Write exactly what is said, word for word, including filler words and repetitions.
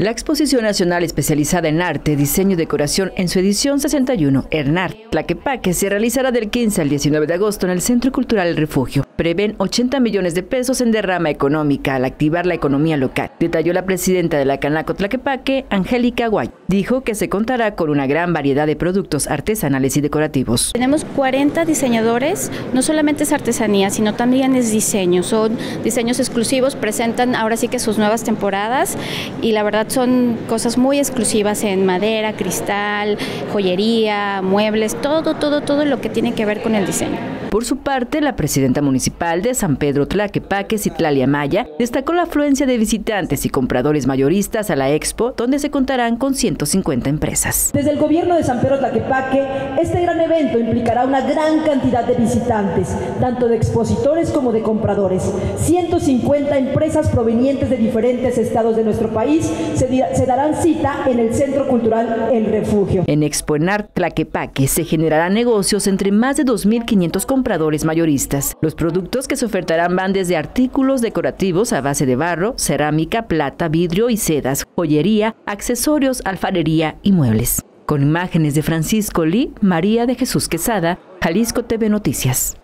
La Exposición Nacional Especializada en Arte, Diseño y Decoración en su edición sesenta y uno, ENART Tlaquepaque, se realizará del quince al diecinueve de agosto en el Centro Cultural El Refugio. Prevén ochenta millones de pesos en derrama económica al activar la economía local, detalló la presidenta de la Canaco Tlaquepaque, Angélica Guay. Dijo que se contará con una gran variedad de productos artesanales y decorativos. Tenemos cuarenta diseñadores, no solamente es artesanía, sino también es diseño. Son diseños exclusivos, presentan ahora sí que sus nuevas temporadas y la verdad son cosas muy exclusivas en madera, cristal, joyería, muebles, todo, todo, todo lo que tiene que ver con el diseño. Por su parte, la presidenta municipal de San Pedro Tlaquepaque, Citlali Amaya, destacó la afluencia de visitantes y compradores mayoristas a la expo, donde se contarán con ciento cincuenta empresas. Desde el gobierno de San Pedro Tlaquepaque, este gran evento implicará una gran cantidad de visitantes, tanto de expositores como de compradores. ciento cincuenta empresas provenientes de diferentes estados de nuestro país se, se darán cita en el Centro Cultural El Refugio. En Exponar Tlaquepaque se generarán negocios entre más de dos mil quinientos compradores compradores mayoristas. Los productos que se ofertarán van desde artículos decorativos a base de barro, cerámica, plata, vidrio y sedas, joyería, accesorios, alfarería y muebles. Con imágenes de Francisco Lee, María de Jesús Quesada, Jalisco T V Noticias.